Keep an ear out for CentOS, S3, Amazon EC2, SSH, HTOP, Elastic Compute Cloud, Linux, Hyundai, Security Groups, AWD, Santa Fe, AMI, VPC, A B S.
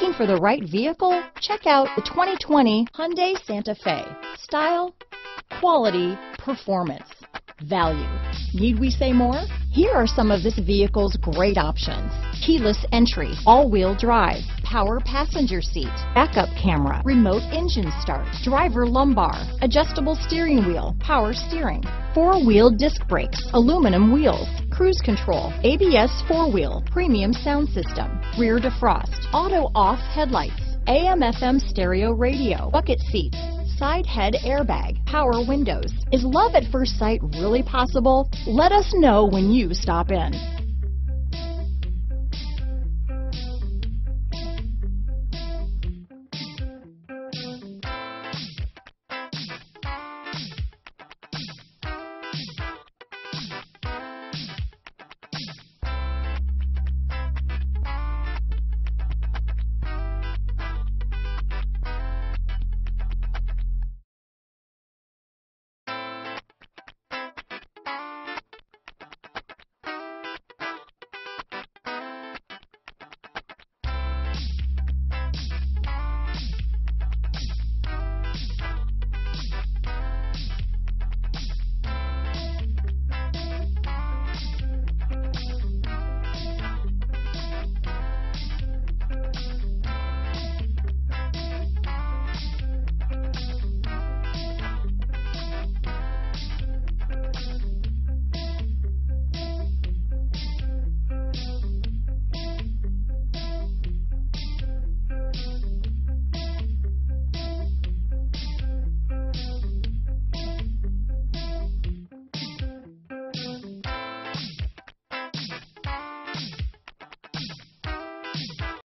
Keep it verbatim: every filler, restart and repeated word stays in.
Looking for the right vehicle? Check out the twenty twenty Hyundai Santa Fe. Style, quality, performance, value. Need we say more? Here are some of this vehicle's great options: keyless entry, all-wheel drive, power passenger seat, backup camera, remote engine start, driver lumbar, adjustable steering wheel, power steering, four-wheel disc brakes, aluminum wheels, cruise control, A B S four-wheel, premium sound system, rear defrost, auto-off headlights, A M F M stereo radio, bucket seats, side head airbag, power windows. Is love at first sight really possible? Let us know when you stop in.